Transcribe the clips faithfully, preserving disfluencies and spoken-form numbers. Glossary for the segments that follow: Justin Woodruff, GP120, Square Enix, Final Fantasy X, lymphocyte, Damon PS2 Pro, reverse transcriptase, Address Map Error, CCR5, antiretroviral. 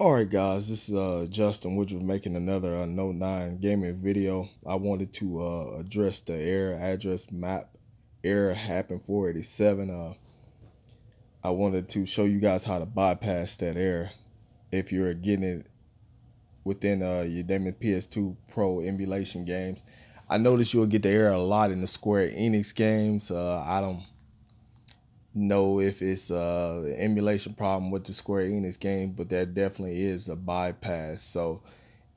Alright guys, this is uh, Justin Woodruff making another uh, No nine gaming video. I wanted to uh, address the error address map error happened four eighty-seven. Uh, I wanted to show you guys how to bypass that error if you're getting it within uh, your Damon P S two Pro emulation games. I noticed you'll get the error a lot in the Square Enix games. Uh, I don't know if it's uh an emulation problem with the Square Enix game, but that definitely is a bypass. So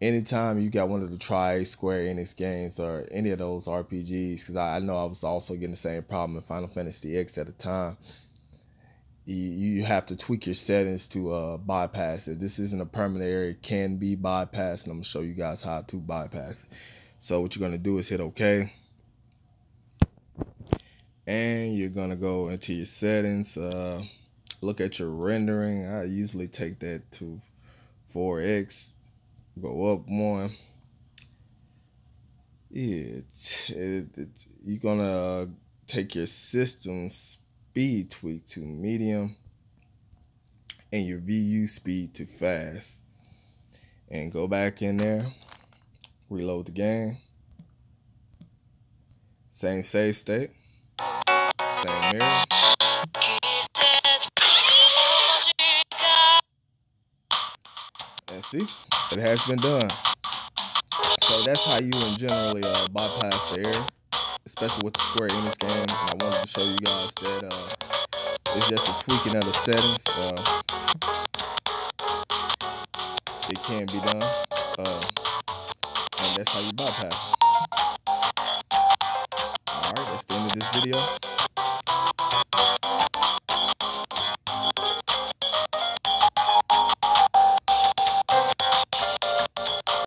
anytime you got one of the tri Square Enix games or any of those R P Gs, because I, I know I was also getting the same problem in Final Fantasy X at the time, you, you have to tweak your settings to uh bypass it. This isn't a permanent error, it can be bypassed, and I'm gonna show you guys how to bypass it. So what you're gonna do is hit okay, and you're gonna go into your settings, uh, look at your rendering. I usually take that to four X, go up one. Yeah, it, it, it, you're gonna take your system speed tweak to medium and your V U speed to fast, and go back in there, reload the game, same save state, same mirror. And see, it has been done. So that's how you in generally uh, bypass the error, especially with the Square Enix game. And I wanted to show you guys that uh, it's just a tweaking of the settings. Uh, it can be done, uh, and that's how you bypass it. Alright, that's the end of this video.